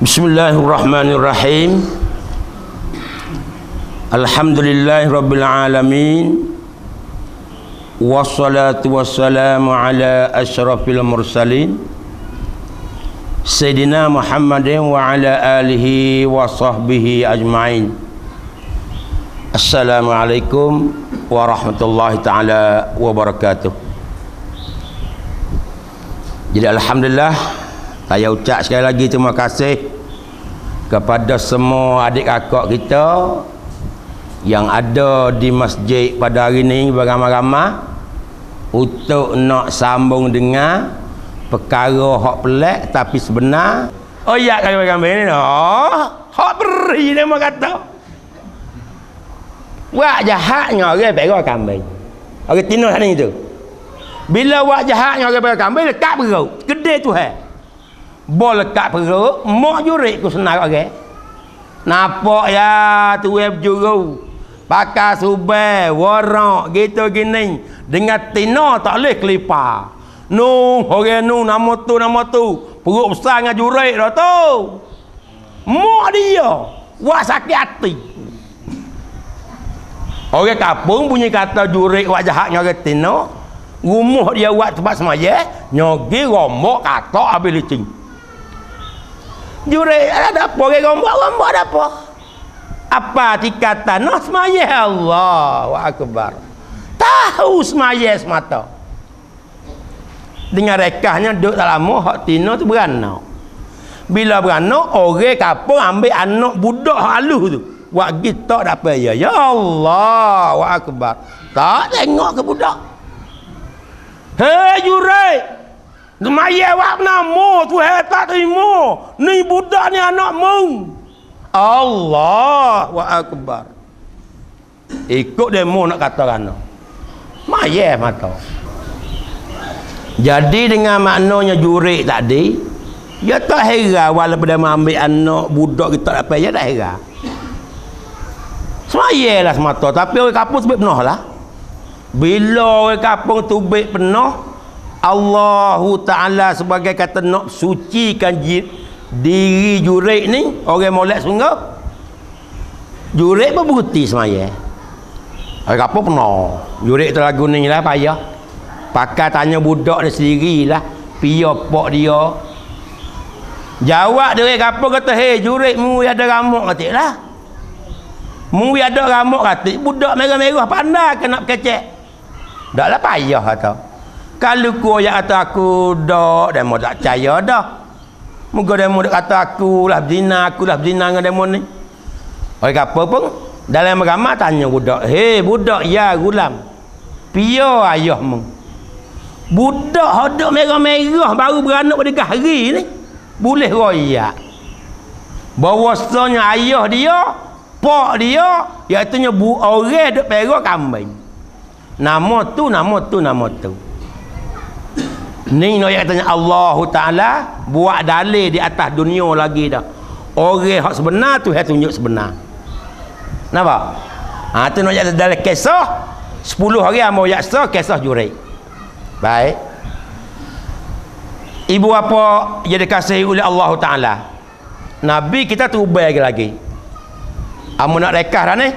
Bismillahirrahmanirrahim. Alhamdulillahirabbil alamin. Wassalatu wassalamu ala asyrafil mursalin Sayyidina Muhammadin wa ala alihi wa sahbihi ajma'in. Assalamualaikum warahmatullahi ta'ala wabarakatuh. Jadi alhamdulillah, saya ucap sekali lagi terima kasih kepada semua adik kakak kita yang ada di masjid pada hari ini beramai-ramai untuk nak sambung dengan perkara hak pelik tapi sebenar. Oh ya, kalau gambar ni hak beri dia mau kata. Buat jahatnya orang pergi kambing. Orang tino sana itu. Bila buat jahatnya orang pergi kambing lekat perut. Gede Tuhan. Bol lekat perut, mak jurik ku senar orang. Nampak ya Tuhan juru. Pakai subai, warok, gitu gini. Dengan tino tak boleh kelipar. Nung, orang nung, nama tu. Perut besar dengan jurik dah tu. Mak dia. Wah sakit hati. Orang kampung punya kata jurik wak jahat dengan orang tino. Rumah dia buat tempat semaya. Nyogi rombok katok habis licin. Jurik ada apa? Orang rombok ada apa? Apa dikata noh semaya Allah wa akbar. Tahu semaya semata. Dengan rekahnya duduk tak lama hak tino tu beranak. Bila beranak orang kampung ambil anak budak halus tu. Buat gitak tak apa ya. Ya Allah wa akbar. Tak tengok ke budak. Hei jurai. Semaya wak nama tu hei tak terima. Ni budak ni anak mu. Allah wa akbar. Ikut demo nak kata kana. Mayah mata. Jadi dengan maknanya jurik tadi, dia tak hera walaupun dia ambil anak budak kita tak payah dia tak hera. Semayalah semata, tapi orang kampung tubik penuh lah. Bila orang kampung tubik penuh, Allah Taala sebagai kata nak sucikan diri jurik ni. Orang molek sungguh jurik pun berhenti semaya. Orang apa penuh jurik tu lagu ni lah payah. Pakai tanya budak dia sendiri lah. Pia pok dia jawab dia apa kata, hei jurik mu ada ramuk katik lah. Mu ada ramuk katik. Budak merah-merah pandai ke nak kecek. Tak lah payah kata. Kalau ku yang kata aku dak, dia mau tak percaya dah. Moga demo dak kata aku lah berzina dengan demo ni. Orang apa pun dalam agama tanya budak, "Hei budak ya gulam. Pia ayahmu." Budak hodok merah-merah baru beranak pada hari ni boleh royak. Bahawasanya ayah dia, pak dia, iaitu orang dak perah kambing. Nama tu. Ni nak tanya Allah Taala buat dalil di atas dunia lagi dah. Orang hak sebenar tu dia tunjuk sebenar. Nampak? Ha tu nak jadi dalil kisah 10 hari amo yaksa kisah jurik. Baik. Ibu apa yang dikasihi oleh Allah Taala. Nabi kita tubai lagi. Amo nak rekah dah ni.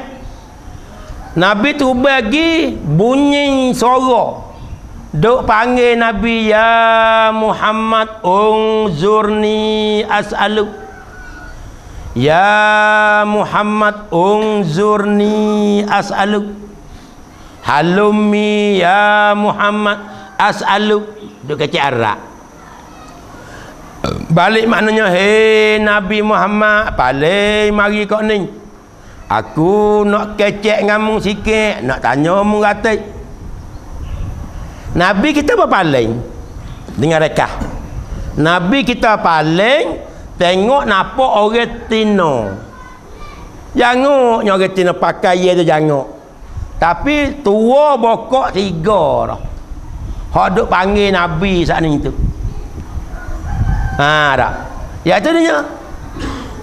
Nabi tubai lagi bunyi suara. Duk panggil Nabi, ya Muhammad unzurni as'aluk. Ya Muhammad unzurni as'aluk. Halummi ya Muhammad as'aluk. Duk kecik arak. Balik maknanya, hei Nabi Muhammad, balik mari kau ni. Aku nak kecik kamu sikit, nak tanya kamu ratik. Nabi kita berpaling dengan rekah. Nabi kita paling tengok nampak orang tino. Janguk orang tino pakai dia tu janguk. Tapi tua bokok 3 dah. Hak duk panggil Nabi saat ni tu. Ha dah. Ya tu dia.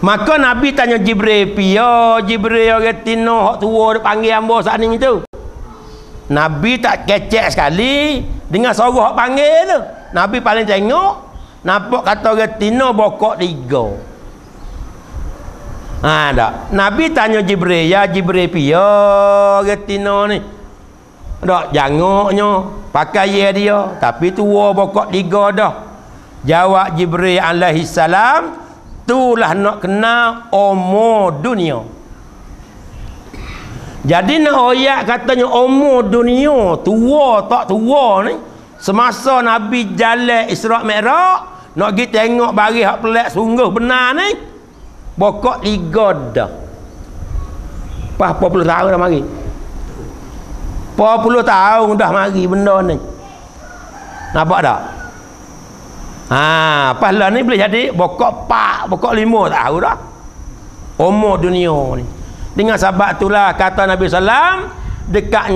Maka Nabi tanya Jibril, "Pia Jibril orang tino hak tua duk panggil hamba saat ni tu?" Nabi tak kecek sekali dengan suara hak panggil tu. Nabi paling tengok nampak kata orang tino bokok 3. Ada. Nabi tanya Jibril, ya Jibril piyo getino ni. Dak jangoknya, pakaian dia, tapi tua bokok tiga dah. Jawab Jibril alaihi salam, tulah nak kenal umur dunia. Jadi nak oyak katanya umur dunia, tua tak tua ni. Semasa Nabi jalan Isra Mi'raj, nak pergi tengok bagi hak pelik sungguh benar ni. Bokok tiga dah. Pas 40 tahun dah mari. 40 tahun dah mari benda ni. Nampak tak? Ha, pas lah ni boleh jadi bokok 4, bokok 5 tahun dah. Umur dunia ni. Dengan sebab itulah kata Nabi sallam, dekat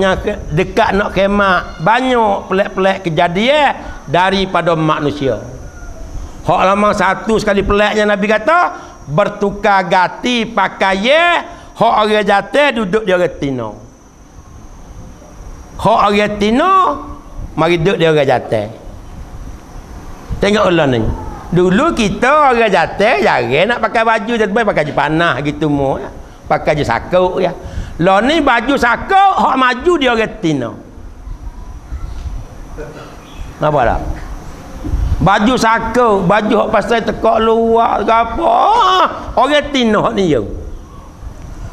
nak kiamat banyak pelik-pelik kejadian daripada manusia. Hak lama satu sekali peliknya Nabi kata bertukar ganti pakaian, hak orang jatuh duduk di orang tino. Hak orang tino mari duduk di orang jatuh. Tengok ulang ni. Dulu kita orang jatuh jarang nak pakai baju, tiba-tiba pakai baju panah gitu mu. Ya. Pakai baju sakau ya. Lah ni baju sakau hak maju di orang tino. Nampak tak? Baju saka, baju hak pasal tekak luar ke apa. Orang tino ni yo.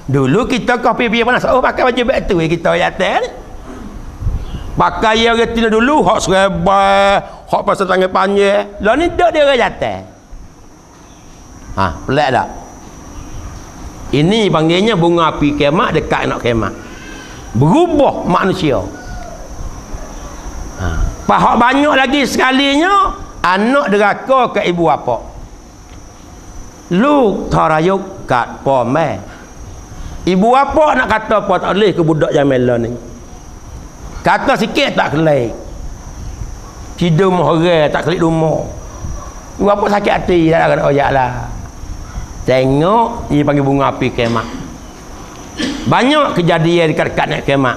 Dulu kita kopi biar panas. Oh pakai baju beg tu kita atas ni. Pakai orang tino dulu hak serabah, hak pasal tangan panjang. Lah ni dak dia orang atas. Ha, pelik tak? Ini panggilnya bunga api kiamat dekat nak kiamat. Berubah manusia. Ha, pahak banyak lagi sekalinya. Anak deraka ke ibu bapa. Lu tarayuk kat pome. Ibu bapa nak kata apa tak boleh ke budak jamela ni. Kata sikit tak kelai. Tidur mahal tak kelai rumah. Ibu bapa sakit hati tak kena oyak lah. Tengok dia panggil bunga api kiamat. Banyak kejadian dekat-dekat nak kiamat.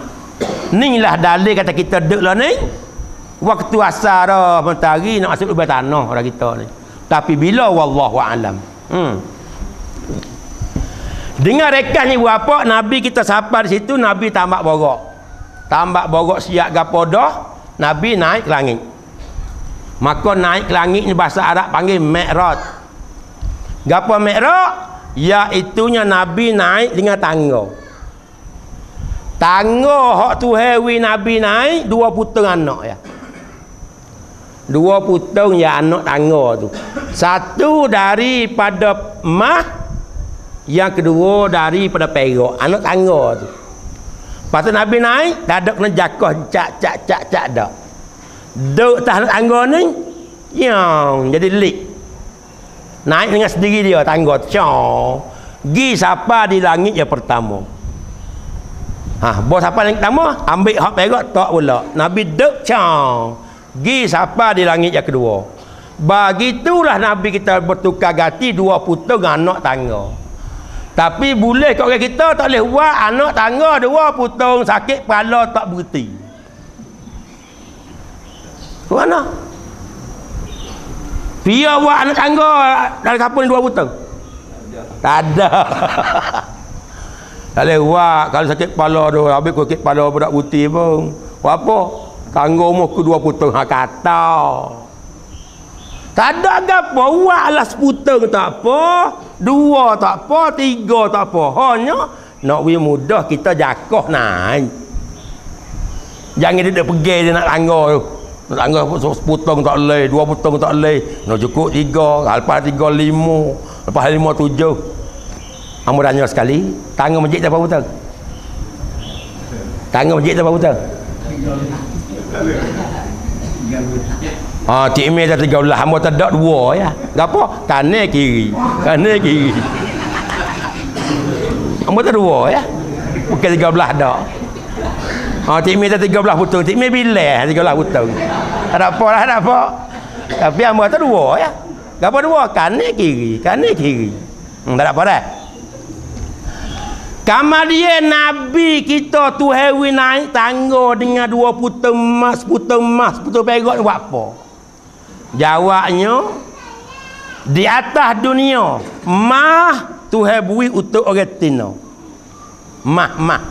Inilah dalil kata kita duduk lah ni. Waktu asar mentari nak masuk lubang tanah orang kita ni. Tapi bila wallahu alam. Dengan rekahnya ibu bapa Nabi kita sapa di situ Nabi tambak borok. Tambak borok siap gapodah, Nabi naik ke langit. Maka naik ke langit ni bahasa Arab panggil Mi'raj. Gapo Mi'raj? Iaitunya Nabi naik dengan tangga. Tangga hak Tuhan wi Nabi naik dua putung anak ya. Dua putung ya anak tangga tu. Satu daripada mah, yang kedua daripada perak. Anak tangga tu. Lepas tu Nabi naik, tak ada kena jakoh cak dak. Duk atas tangga ni, yang jadi lik. Naik dengan sendiri dia tangga tu. Gi siapa di langit yang pertama. Ha, bos siapa yang pertama, ambil hak perak tak pula. Nabi duk gi siapa di langit yang kedua. Begitulah Nabi kita bertukar ganti dua putung anak tangga. Tapi boleh kat orang kita tak boleh buat anak tangga dua putung sakit kepala tak berhenti. Mana? Dia buat anak tangga dari kapal dua putung. Tak ada. Tak boleh buat kalau sakit kepala tu habis sakit kepala budak buti pun. Apa? Tangga umur ke dua putung kata. Tak ada apa. Buatlah seputung tak apa. Dua tak apa. Tiga tak apa. Hanya nak we mudah kita jakoh naik. Jangan dia pergi dia nak tangga tu. Nak tangga seputung tak boleh. Dua putung tak boleh. Nak cukup tiga. Lepas tiga lima. Lepas lima tujuh. Amor tanya sekali. Tangga masjid tak apa putung? Tangga masjid tak apa putung? Ah, cik Mei dah 13 hamba tak ada dua ya. Gapo? Kanan kiri. Kanan kiri. Hamba tak dua ya. Bukan 13 dah. Ah, cik Mei dah 13 putung. Cik Mei bilah 13 putung. Tak ada apa lah, tak apa. Tapi hamba tak dua ya. Gapo dua? Kanan kiri, kanan kiri. Tak ada apa dah. Kemudian Nabi kita tu hewi naik tangga dengan dua putung emas, putung emas, putung perak buat apa? Jawabnya di atas dunia mah Tuhan beri untuk orang Tina. Mah-mah.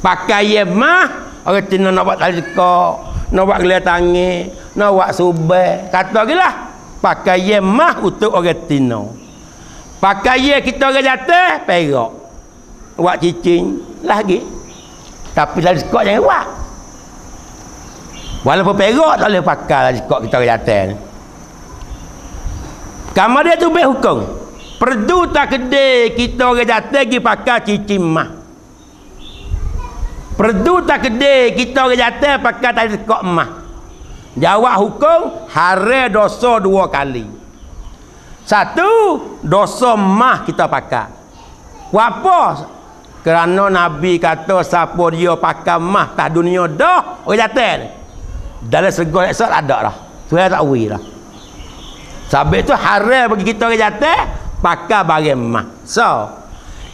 Pakai mah, orang Tina nak buat talikak, nak buat gelar tangan, nak buat subah. Kata gilah, pakai mah untuk orang Tina. Pakai kita orang jatah, perak. Buat cicing lagi. Tapi talikak jangan buat. Walaupun perak tak boleh pakai talikak kita orang jatah. Kamu dia tu baik hukum. Perdu tak kedai kita orang jatah pergi pakai cicing mah. Perdu tak kedai kita orang jatah pakai talikak mah. Jawab hukum hara dosa dua kali. Satu, dosa mah kita pakai. Apa? Kerana Nabi kata siapa dia pakai mah tak dunia dah orang jatah. Dalam segol esok ada dah. Tuhan tak wui dah. Sabit tu haram bagi kita orang jatah pakai barang mah. So,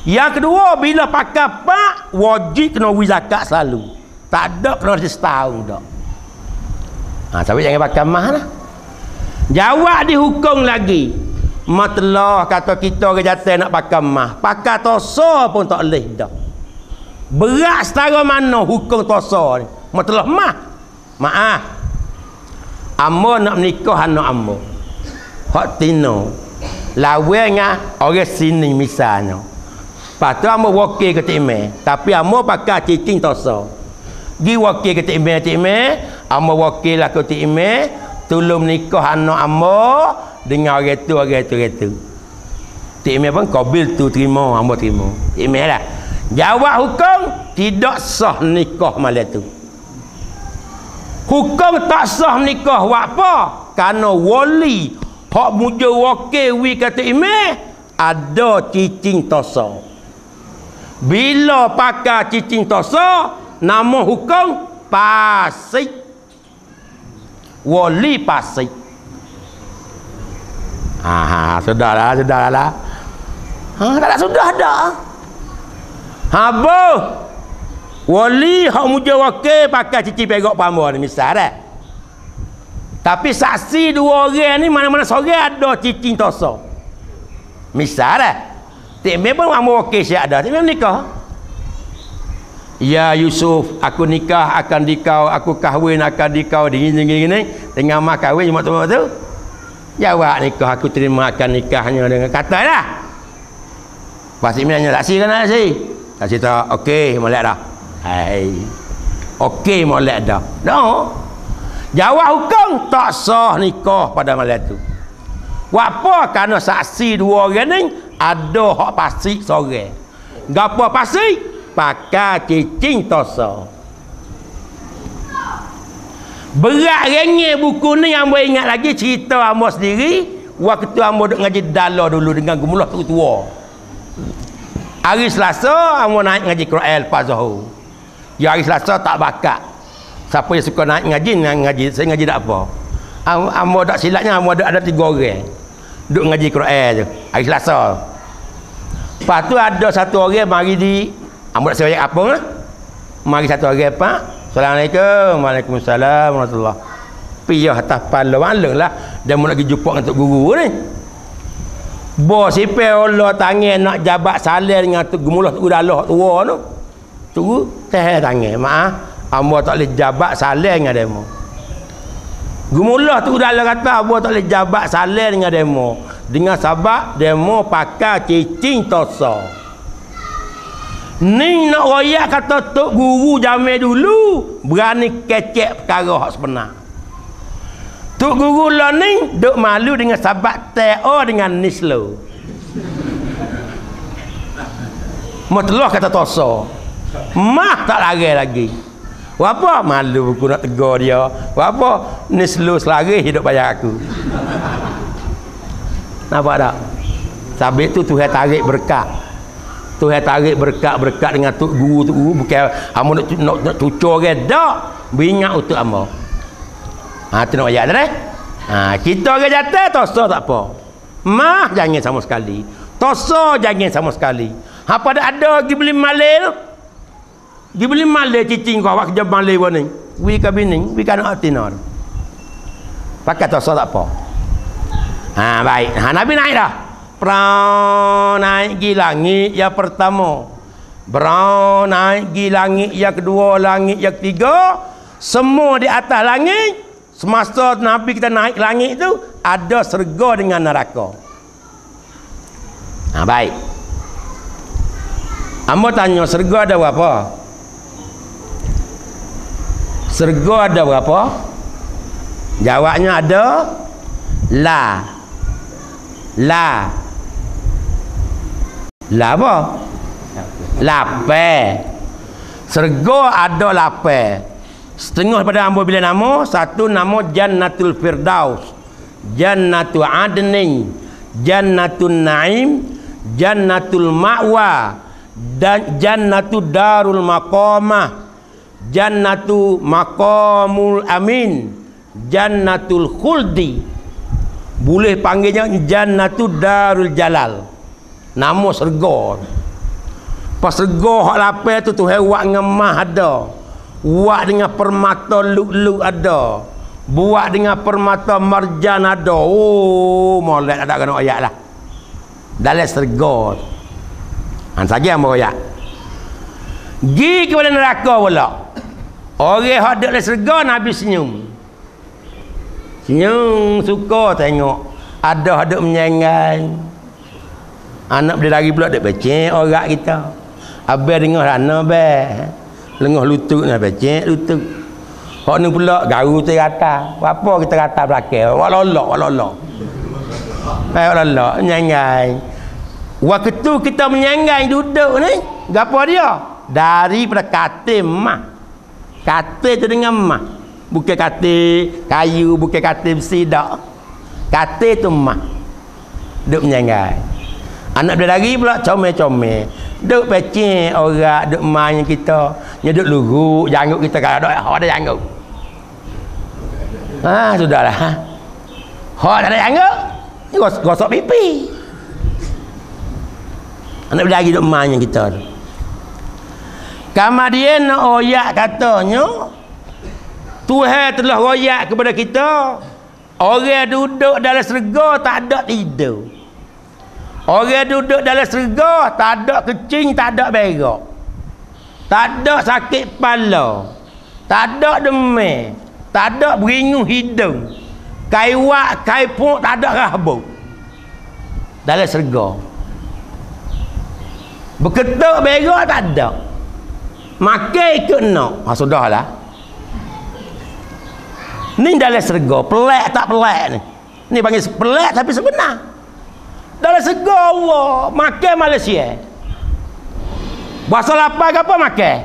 yang kedua bila pakai pak wajib kena bagi zakat selalu. Tak ada kena setahun dak. Ha, sabit jangan pakai mah lah. Jawab dihukum lagi. Matlah kata kita orang jatah nak pakai mah, pakai tosa pun tak leh dah. Berat setara mana hukum tosa ni? Matlah mah. Maaf. Ambo nak menikah anak ambo. Hak Tino lawenya orang sini misalnya. Patu ambo wakil ke Timeh, tapi ambo pakai cicing tosa. Gi wakil ke Timeh, ambo wakil lah ke Timeh, tolong nikah anak ambo dengan orang tu. Timeh pun qabil tu terima, ambo terima. Timeh lah. Jawab hukum tidak sah nikah malam tu. Hukum tak sah nikah buat apa? Karena wali hak muja wakil wi kata imam ada cicing tosa. Bila pakai cicing tosa, nama hukum pasik. Wali pasik. Ha, sudahlah. Ha, tak sudah dah. Ha, boh. Wali hak muja wakil pakai cicing perak pamor misal dah. Tapi saksi dua orang ni mana-mana seorang ada cicing tosa. Misal dah. Tak memang ambo okey siap dah. Tak memang nikah. Ya Yusuf, aku nikah akan dikau, aku kahwin akan dikau gini dengan mak kahwin cuma tu. Jawab nikah aku terima akan nikahnya dengan katalah. Pasti dia nanya saksi kena saksi. Saksi tak okey molek dah. Hai. Okey molek dah. No. Jawab hukum tak sah nikah pada malam tu. Apa? Kerana saksi dua orang ni ada hak pasti seorang. Gapo pasti? Pakai cicing tosa. Berat rengih buku ni ambo ingat lagi cerita ambo sendiri waktu ambo duk ngaji dalah dulu dengan gumulah tu tua. Hari Selasa ambo naik ngaji Quran lepas Zuhur. Ya hari Selasa tak bakat. Siapa yang suka naik ngaji, saya ngaji tak apa. Ambo tak silapnya, ambo ada tiga orang. Duduk ngaji Quran je. Hari Selasa. Lepas tu ada satu orang mari di, ambo tak saya apa lah. Mari satu orang, Pak. Assalamualaikum. Waalaikumsalam warahmatullahi. Piyah atas pala-pala lah. Dia mau nak pergi jumpa dengan Tok Guru ni. Bos sipir Allah tangan nak jabat salih dengan Tok Gumulah Tok Dalah tua tu. Tok Guru teh tangan. Maaf. Ambo tak boleh jabat salih dengan demo. Gumulah tu dalam kata ambo tak boleh jabat salih dengan demo. Dengan sabab demo pakai cicing tosa. Ni nak royak kata Tok Guru Jamil dulu berani kecek perkara hak sebenar. Tok Guru lah ni duk malu dengan sabab TO dengan nislo. Mutlah kata tosa. Mah tak lari lagi. Apa malu aku nak tegur dia. Apa ni slow selari hidup bayar aku. Nampak tak? Sabit tu Tuhan tarik berkat. Tuhan tarik berkat dengan Tok Guru tu. Bukan hamo nak cucur ke dak. Beringat untuk hamo. Ha tu nak ayat dah. Ha kita ke jatah tosa tak apa. Mah jangan sama sekali. Tosa jangan sama sekali. Ha pada ada pergi beli malil. Dia boleh malai cicing kau awak kerja malai pun ni. Wih ke bini, wih ke anak Atinar. Pakai tosa tak apa. Ha baik. Ha Nabi naik dah. prau naik gi langit yang pertama, brau naik gi langit yang kedua, langit yang ketiga. Semua di atas langit, semasa Nabi kita naik langit itu ada surga dengan neraka. Nah, baik. Ambo tanya, surga ada berapa? Surga ada berapa? Jawabnya ada la apa? Lape. Surga ada lape. Setengah pada ambo bila nama, satu nama Jannatul Firdaus, Jannatul Adnin, Jannatul Naim, Jannatul Ma'wa, dan Jannatul Darul Maqamah, Jannatul Maqamul Amin, Jannatul Khuldi. Boleh panggilnya Jannatul Darul Jalal. Nama serga. Pas serga hak lapai tu Tuhan buat ngemah ada. Buat dengan permata luk-luk ada. Buat dengan permata marjan ada. Oh, molek ada kena ayat lah. Dalam serga. Han saja ambo ayat. Gi kepada neraka pula. Orang hak dak dalam serga Nabi senyum. Senyum suka tengok ada hak menyengang. Anak dia lari pula dak becek orang kita. Abang dengar ana be. Lengoh lutut nak becek lutut. Hak ni pula garu tu rata. Apa kita rata belakang? Wak lolok, wak lolok. Wak lolok menyengai. Waktu kita menyengai duduk ni, gapo dia? Dari pada katil mah. Katil tu dengan mah. Bukan katil kayu, bukan katil besi dak. Katil tu mah. Duduk menyengai. Anak dia lari pula comel-comel. Duk pecik orang, duk main kita. Dia duk luruk, janggut kita kalau ada janggut. Ha, sudahlah. Hak tak ada janggut, dia gosok pipi. Anak lagi duk main kita. Kemudian oyak katanya, Tuhan telah royak kepada kita. Orang duduk dalam surga tak ada tidur. Orang duduk dalam surga tak ada kecing, tak ada berak, tak ada sakit kepala, tak ada demam, tak ada beringung hidung, kaiwak, kaipuk, tak ada rabuk. Dalam surga berketuk berak tak ada, makan ikut nak. Ha, sudahlah. Ni dalam surga. Pelik tak pelik ni? Ni panggil pelik tapi sebenar. Dalam surga Allah makan Malaysia. Bahasa lapar ke apa makan?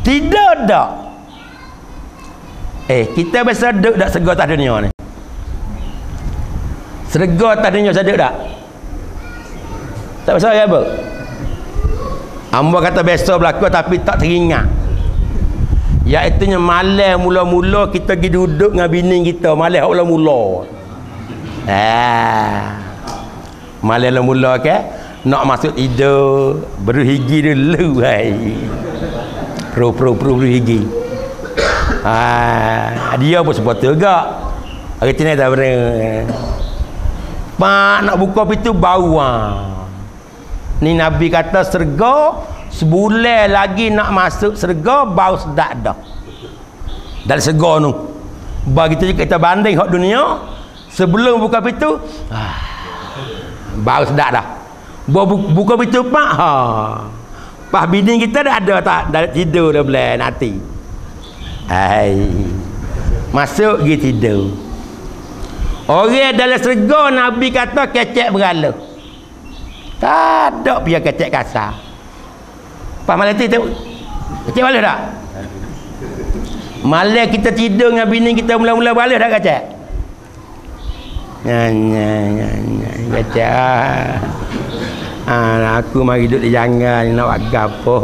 Tidak dak. Kita biasa duduk dak surga tak dunia ni. Surga tak dunia sedek dak? Tak biasa ke apa? Ambo kata biasa berlaku tapi tak teringat. Iaitunya malam mula-mula kita pergi duduk dengan bini kita, malam hak mula-mula. Malam mula ke nak masuk tidur, berhigi dulu hai. Pro higi. Dia pun sepatu juga. Hari tini tak benar. Pak nak buka pintu bau. Ni Nabi kata surga sebulan lagi nak masuk surga bau sedap dah. Dari surga tu. Bagi kita banding hak dunia. Sebelum buka pintu, bau sedap dah. Buka pintu pak, pak bini kita dah ada tak? Dah tidur dah belah nanti. Hai. Masuk pergi tidur. Orang dalam surga Nabi kata kecek berala. Tak ada biar kecek kasar. Pak malam tu kecek berala tak? Malam kita tidur dengan bini kita mula-mula berala dah kecek. Kata aku mari duduk di janggal nak buat gapo,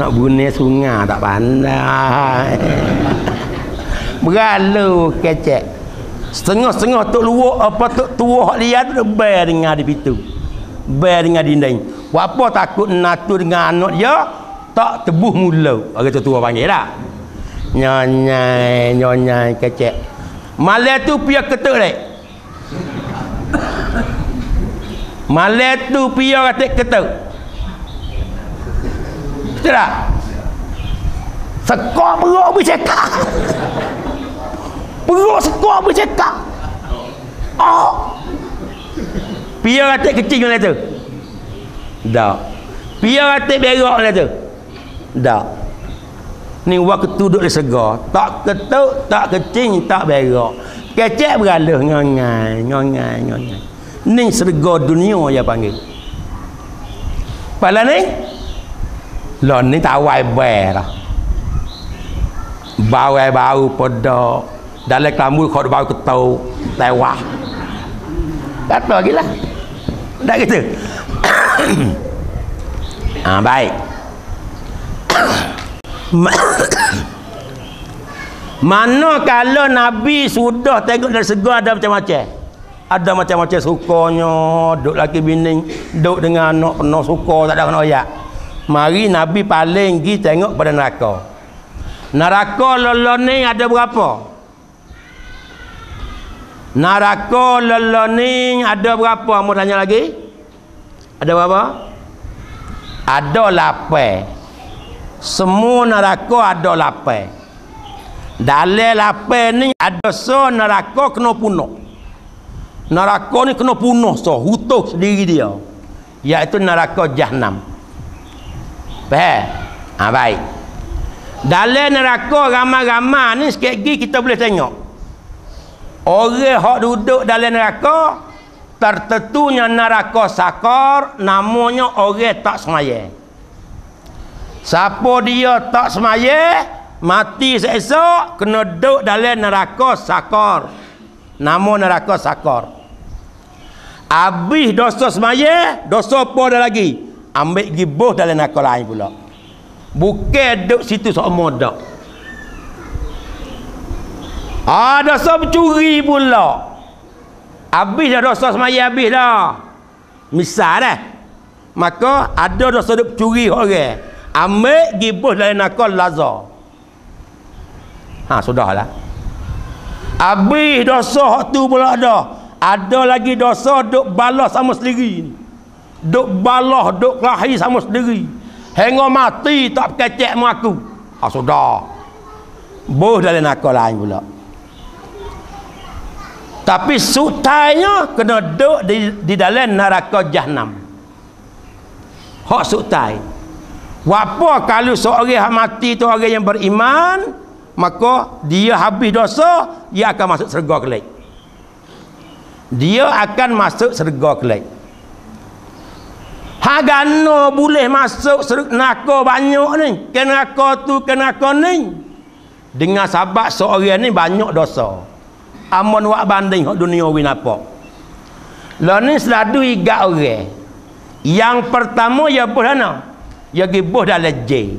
nak bunuh sungai tak pandai. Beralu kecek. Setengah-setengah tok luwuk apa tok tua dia tu ber dengan di pintu. Ber dengan dinding. Buat apa takut natu dengan anak dia tak tebuh mula. Orang tua panggil dah. Nyonya kecek. Malam tu pihak ketuk dek. Malam tu pia kata ketuk. Betul tak? Sekok perut pun cekak. Perut sekok pun cekak. Oh. Pia kata kecil mana tu? Tak. Pia kata berak mana tu? Tak. Ni waktu duduk dia segar. Tak ketuk, tak kecil, tak berak. Kecek beraluh ngongai, ngongai, ngongai. Ni serga dunia dia panggil. Pala ni lon ni tawai ber lah. Bau podo dalam kamu kau bau ketau tewah. Kata lagilah. Tak gitu. Ah baik. Mana kalau Nabi sudah tengok dari serga ada macam-macam. Ada macam-macam sukanya, duduk laki bini, duduk dengan anak penuh suka, tak ada kena oyak. Mari Nabi paling pergi tengok pada neraka. Neraka lolong ni ada berapa? Neraka lolong ni ada berapa? Kamu tanya lagi? Ada berapa? Ada 8. Semua neraka ada 8. Dalam 8 ni ada so neraka kena punuk. Neraka ni kena punah so hutus diri dia, iaitu neraka Jahannam. Faham? Ha, baik. Dalam neraka ramai-ramai ni sikit lagi kita boleh tengok orang hok duduk dalam neraka. Tertentunya neraka sakar, namanya orang tak semaya. Siapa dia tak semaya, mati seesok kena duduk dalam neraka sakar. Nama neraka sakar. Habis dosa semaya, dosa apa dah lagi? Ambil giboh dalam neraka lain pula. Bukan duduk situ seumur dak. Ah, dosa mencuri pula. Habis dah dosa semaya, habis dah. Misal dah. Maka ada dosa duk curi orang. Ambil giboh dalam neraka lazar. Ha, sudahlah. Habis dosa hak tu pula dah. Ada lagi dosa duk balas sama sendiri. Duk balas, duk kelahi sama sendiri. Hingga mati tak kecek mengaku. Ah sudah. Boh dalam neraka lain pula. Tapi sutainya kena duk di dalam neraka Jahannam. Hak sutai. Apa kalau seorang hak mati tu orang yang beriman, maka dia habis dosa, dia akan masuk syurga kelak. Dia akan masuk syurga kelak. Hagano boleh masuk neraka banyak ni. Ke neraka tu, ke neraka ni. Dengan sahabat seorang ni banyak dosa. Amon wak banding hak dunia win apa. Lah ni seladu igat orang. Yang pertama ya buh sana. Ya gibuh dalam jail.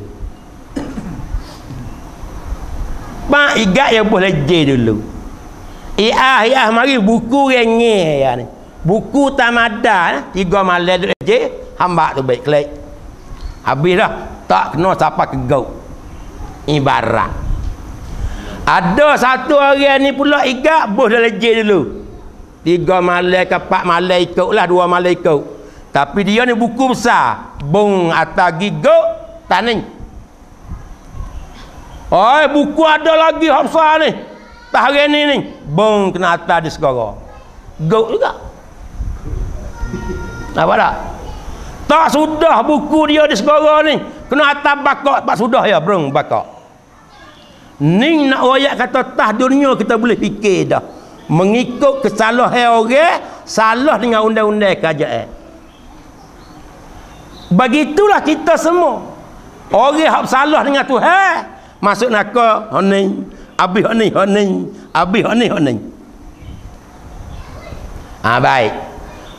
Pak igat yang boleh je dulu. Iah mari buku rengeh ya ni. Buku tamada 3 malam duk je hamba tu baik kelek. Habis dah tak kena siapa kegau. Ibarat. Ada satu orang ni pula igat boh dah je dulu. 3 malam ke 4 malam ikutlah 2 malam ikut. Tapi dia ni buku besar. Bung atas gigok taning. Oi, buku ada lagi hak besar ni. Tak hari ni ni. Bung kena atas di segara. Gok juga. Nampak tak? Tak sudah buku dia di segara ni. Kena atas bakak tak sudah ya, brung bakak. Ni nak royak kata tah dunia kita boleh fikir dah. Mengikut kesalahan orang, salah dengan undang-undang kerajaan. Begitulah kita semua. Orang hak salah dengan Tuhan. Masuk neraka honey, habis honey honey, habis honey honey. Ah baik.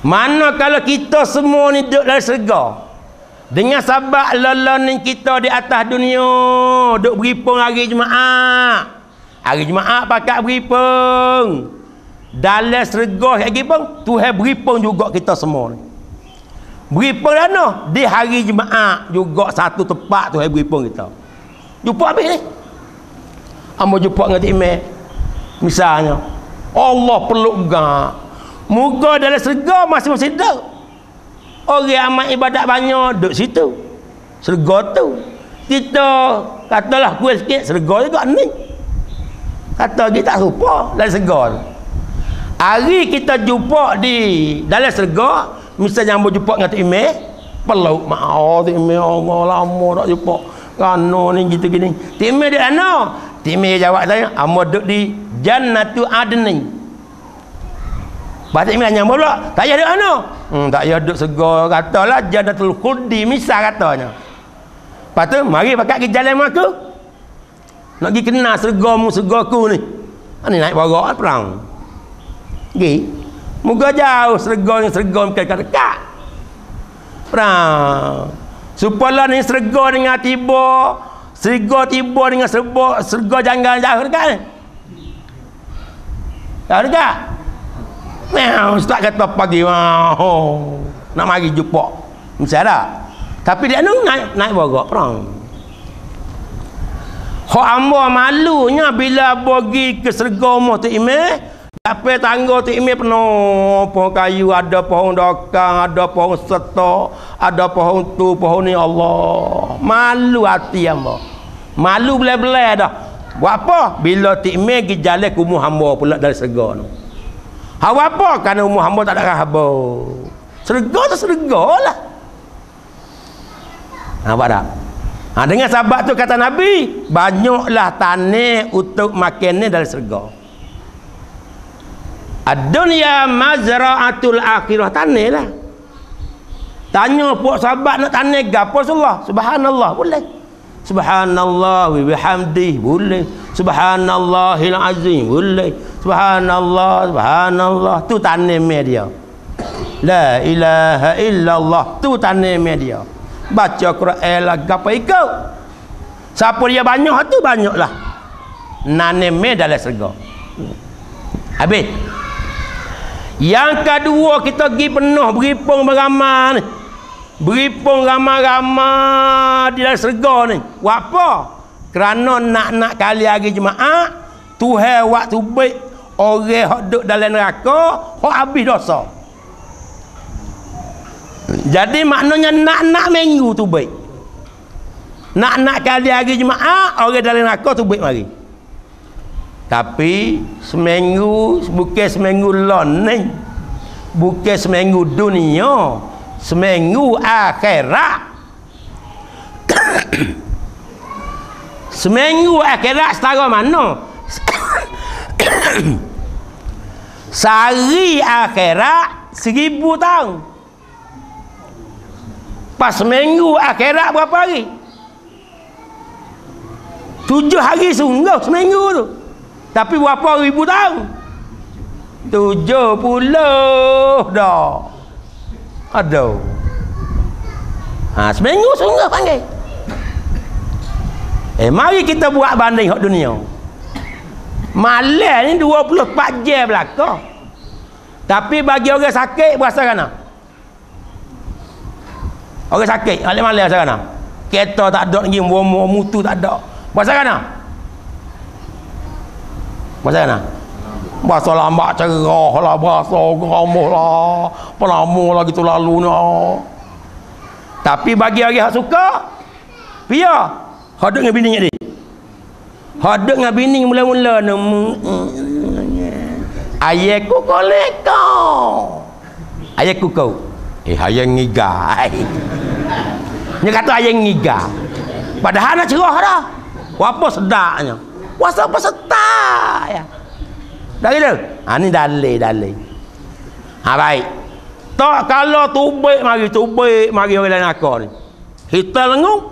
Mana kalau kita semua ni duduk dalam syurga. Dengan sahabat lolon ni kita di atas dunia, duduk beripung hari Jumaat. Hari Jumaat pakat beripung. Dalam syurga lagi pun Tuhan beripung juga kita semua ni. Beripung dano di hari Jumaat juga satu tempat Tuhan beripung kita. Jumpa habis ni. Ambo jumpa dengan Imam. Misalnya, Allah peluk gak. Moga dalam syurga masing-masing dak. Orang amat ibadat banyak duduk situ. Serga tu. Kita katalah kuih sikit serga juga ni. Kata kita tak rupa dalam serga. Hari kita jumpa di dalam serga, misalnya nyambung jumpa dengan tu imeh, peluk ma'au tu imeh orang lama tak jumpa. Kano ni gitu gini. Tu imeh dia ano. Tu imeh jawab saya, amo duduk di Jannatu Adni. Bahasa Imran yang pula tak payah duduk mana? Tak payah duduk segar katalah Jannatul Khuldi misal katanya. Lepas tu mari pakat ke jalan aku. Nak pergi kenal segarmu segarku ni. Ni naik barak perang. Pergi. Moga jauh segar dengan segar dekat-dekat. Perang. Supaya ni segar dengan tiba, tiba dengan serbuk, segar jangan jauh dekat ni. Jauh dekat. Nah, ustaz kata pagi nak mari jumpa. Misal dah. Tapi dia naik barak perang. Hok ambo malunya bila pergi ke serga rumah tu imeh, sampai tangga tu imeh penuh pohon kayu, ada pohon dokang, ada pohon setok, ada pohon tu, pohon ni Allah. Malu hati ambo. Malu belai-belai dah. Buat apa? Bila tu imeh pergi jalan ke rumah ambo pula dari serga tu. Hawa apa? Kerana umur hamba tak ada rahaba. Serga tu serga lah. Nampak tak? Dengan sahabat tu kata Nabi, banyaklah tanah untuk makannya dari serga. Ad-dunya mazra'atul akhirah, tanah lah. Tanya puak sahabat nak tanah ke apa Rasulullah? Subhanallah boleh. Subhanallah wa bihamdihi boleh. Subhanallahil azim boleh. Subhanallah, subhanallah. Tu tanim dia. La ilaha illallah. Tu tanim dia. Baca Quran lah gapo ikut. Siapa dia banyak tu banyaklah. Nanim dalam surga. Habis. Yang kedua kita pergi penuh beripung beramai ni. Beripung ramai-ramai di dalam surga ni. Buat apa? Kerana nak-nak kali hari jemaah Tuhan waktu baik orang hok duduk dalam neraka hok habis dosa. Jadi maknanya nak-nak minggu tu baik. Nak-nak kali hari jemaah orang dalam neraka tu baik mari. Tapi seminggu bukan seminggu lon ni. Bukan seminggu dunia, seminggu akhirat. Seminggu akhirat setara mana? Sehari akhirat 1000 tahun. Pas seminggu akhirat berapa hari? 7 hari sungguh seminggu tu. Tapi berapa ribu tahun? 70 dah. Aduh. Seminggu sungguh panggil. Mari kita buat banding hak dunia. Malam ni 24 jam belakang. Tapi bagi orang sakit berasa kan? Orang sakit malam malam berasa kan? Kereta tak ada lagi, motor tak ada. Berasa kan? Berasa kan? Berasa lambat cerah lah, berasa geramah lah, pelama lah gitu lalu ni. Tapi bagi orang yang suka, biar hadut dengan bini ni. Hadut dengan bini mula-mula ni. Ayahku kolek kau. Ayahku kau. Ayah ngigai. Dia kata ayah ngigai. Padahal nak cerah dah. Apa sedaknya? Puasa apa setak ya. Dah gila? Ni dalil-dalil. Baik. Tak kalau tubik mari orang lain akal ni. Kita lengung.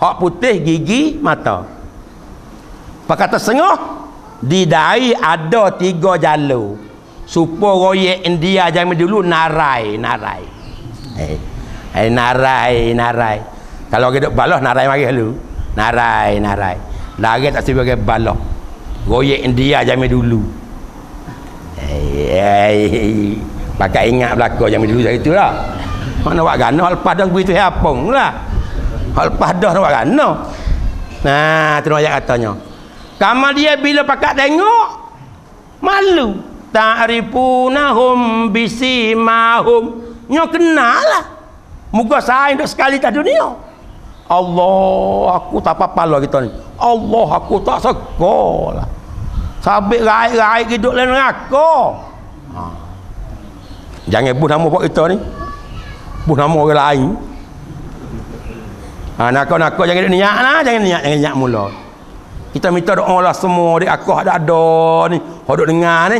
Hak putih gigi mata. Pakata sengah di dahi ada 3 jalur. Supaya royek India zaman dulu narai. Narai. Kalau kita duk balah narai mari dulu. Narai. Lagi tak sebagai balah. Royek India zaman dulu. Pakai ingat belaka zaman dulu macam itulah. Mana buat ganah lepas dah begitu hapung lah. Hal padah nak kan no. Nah, tu ayat katanya. Kamal dia bila pakat tengok malu ta'rifunahum bisimahum nyo kenalah muka saya ndak sekali ta dunia. Allah aku tak apa-apa lah kita ni. Allah aku tak sekolah sabik raik-raik hidup lain neraka. Ha. Jangan buh nama buat kita ni. Buh nama orang lain. Ha nakak-nakak jangan niat lah, jangan niat mula. Kita minta doa lah semua dik aku ada ni, hodok dengar ni.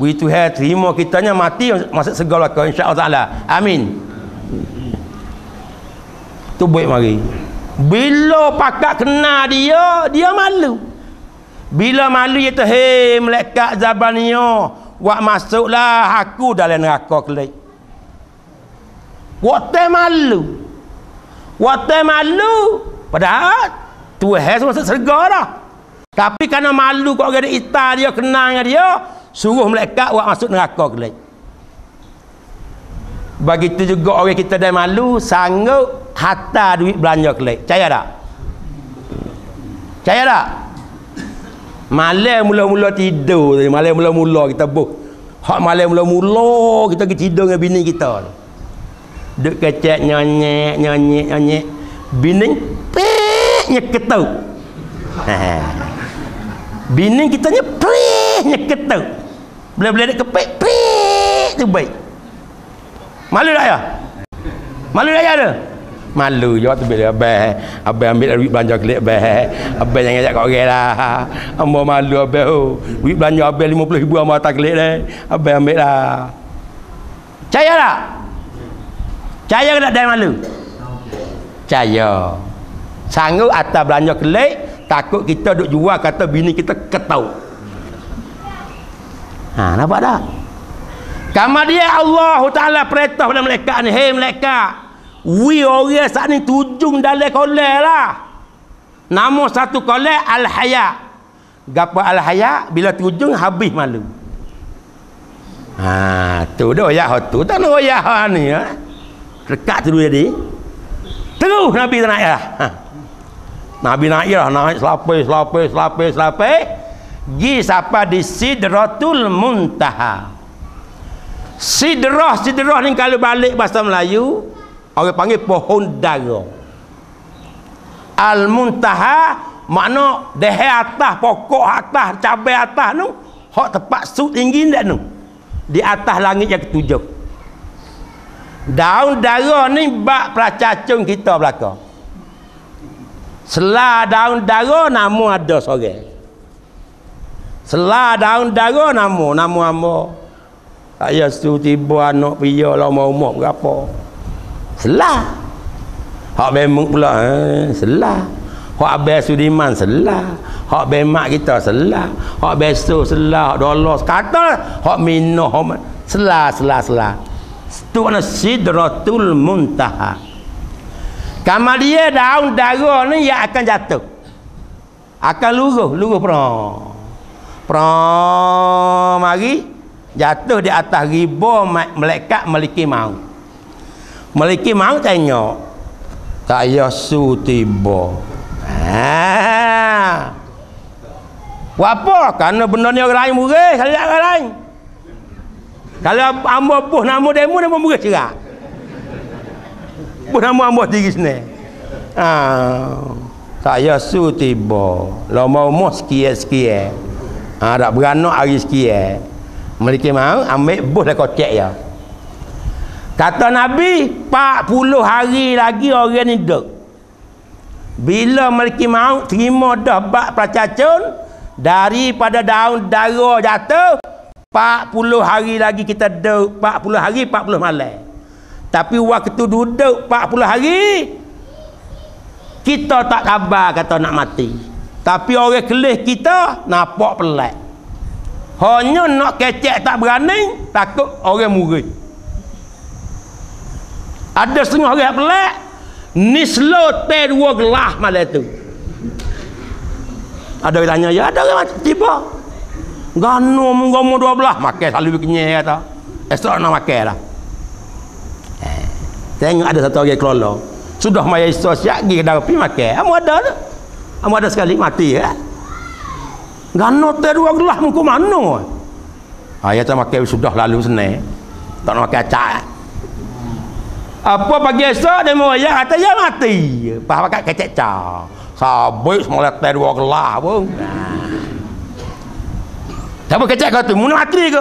We to have terima kitanya mati masuk segala kau insya-Allah taala. Amin. Tu baik mari. Bila pakak kena dia, dia malu. Bila malu dia tu hei malaikat zabannya, wak masuklah aku dalam neraka kelak. Waktu malu padahal Tuhan masuk syurga dah. Tapi kerana malu kau ada ita dia kenang dia suruh malaikat buat masuk neraka kelak. Begitu juga orang kita dah malu sanggup harta duit belanja kelak. Percaya tak? Percaya tak? Malam mula-mula tidur, malam mula-mula kita buh. Hak malam mula-mula kita pergi tidur dengan bini kita. Duk kecek nyonyek. Bini pek nyeketuk. Bini kitanya pek nyeketuk. Bila-bila dia kepek-pek tu baik. Malu tak ya? Malu tak ya tu? Malu je tu bila abang. Abang ambil duit belanja kelip abang. Abang jangan ajak kat orang lah. Abang malu abang. Oh. Duit belanja abang 50,000 abang atas kelip dah. Abang ambil lah. Percaya tak? Percaya ke tak dia malu? Percaya. Sanggup atas belanja kelip. Takut kita duk jual kata bini kita ketaut. Ha, nampak tak? Kamar dia Allah Ta'ala perintah pada malaikat ni. Hei malaikat, we orang saat ni tujung dalam koleh lah. Nama satu koleh Al-Hayat. Gapa Al-Hayat? Bila tujung habis malu. Ha, tu dah ya tu. Tak nak ya ni. Ha? Dekat tu jadi. Terus Nabi naik lah. Ha. Nabi naik lah. Naik selapai. Gi siapa di Sidratul Muntaha. Sidrah ni kalau balik bahasa Melayu orang panggil pohon dara. Al Muntaha makna dehe atas, pokok atas, cabai atas tu hak tempat sud tinggi dak tu. Di atas langit yang ketujuh. Daun dara ni bak pelacacung kita belaka. Selah daun dara nama ada seorang. Selah daun dara nama hamba. Tak ya tu tiba anak pria lama umur berapa. Selah. Hak bemak pula selah. Hak abang Sudiman selah. Hak bemak kita selah. Hak beso selah, hak dolar kata hak minoh selah. Tu ana Sidratul Muntaha. Kamal dia daun dara ni yang akan jatuh. Akan luruh perang. Mari jatuh di atas riba malaikat meliki maut. Meliki maut tanya, saya su tiba. Ha. Apa? Karena benda ni orang lain murid, kalau orang lain. Kalau ambo buh nama demo murid cerak. Buh nama ambo diri sini. Ha. Saya su tiba. Lama umur sekian. Ha, tak beranak hari sikit Maliki Maut ambil bus dah kocek ya. Kata Nabi 40 hari lagi orang ni duduk. Bila Maliki Maut terima dah bak pelacacun daripada daun dara jatuh 40 hari lagi kita duduk. 40 hari 40 malam. Tapi waktu duduk 40 hari kita tak khabar kata nak mati. Tapi orang kelih kita nampak pelat. Hanya nak kecek tak berani, takut orang murid. Ada setengah orang pelat, nislo teh dua gelas malam tu. Ada orang tanya, ya ada orang tiba. Gano menggomo 12 makan selalu kenyai kata. Esok nak makan dah. Tengok ada satu orang kelola. Sudah maya esok siap pergi kedai kopi makan. Kamu ada tak? Kamu ada sekali mati ya. Gano teh dua gelas muka mana? Ayah tak makan sudah lalu senang. Tak nak makan acak. apa pagi esok dia meroyak atau dia mati. Faham kat kecek cah. Sabik meletai dua gelah pun. Siapa kecek kau tu? Muna mati ke?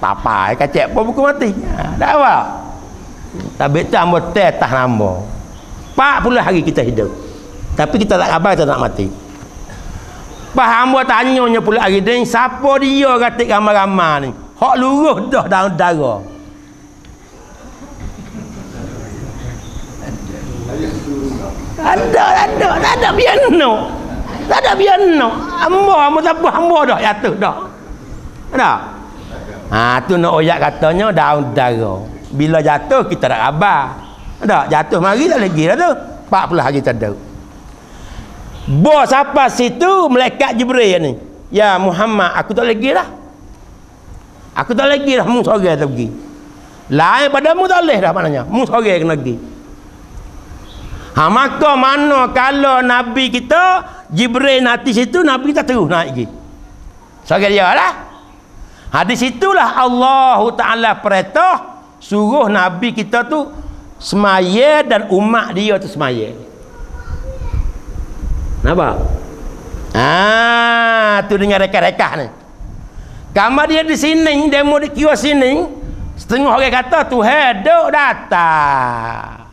Tak apa, kecek pun buku mati. Tak apa. Tapi tak mau tetah nama. 40 hari kita hidup. Tapi kita tak khabar kita nak mati. Faham buat tanyanya pula hari ni, siapa dia katik ramah-ramah ni? Hak luruh dah dalam darah. Ada piano. Ada piano. Hamba tak apa, hamba dah jatuh dah. Ada? Ha, tu nak oyak katanya dalam darah. Bila jatuh kita tak khabar. Ada? Jatuh mari tak lagi dah tu. 40 hari tadi. Bos apa situ malaikat Jibril ni? Ya Muhammad, aku tak lagi dah. Aku tak lagi dah, mu sore tak pergi. Lain pada mu tak leh dah maknanya. Mu sore kena pergi. Ha maka mana kalau nabi kita Jibril nanti situ nabi kita terus naik pergi. Sore dia lah. Ha di situlah Allah Taala perintah suruh nabi kita tu semaya dan umat dia tu semaya. Nampak? Ah, tu dengan rekah-rekah ni. Kamar dia di sini, demo di kios sini, setengah orang kata Tuhan duk datang.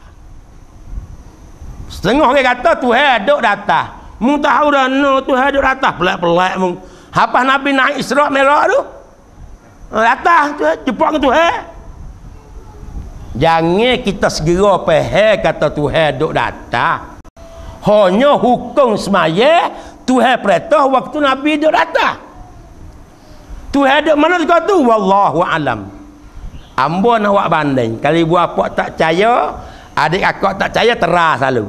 Setengah orang kata Tuhan duk datang. Mu tahu dah no Tuhan duk datang, pelak-pelak mu. Hapah Nabi naik Isra Mi'raj tu. Datang tu jumpa dengan Tuhan. Jangan kita segera faham kata Tuhan duk datang. Hanya hukum semaya Tuhan perintah waktu Nabi duduk datang. Tuhan duduk mana dekat tu? Wallahu alam. Ambo nak buat banding. Kalau ibu apa tak percaya, adik akak tak percaya, terah selalu.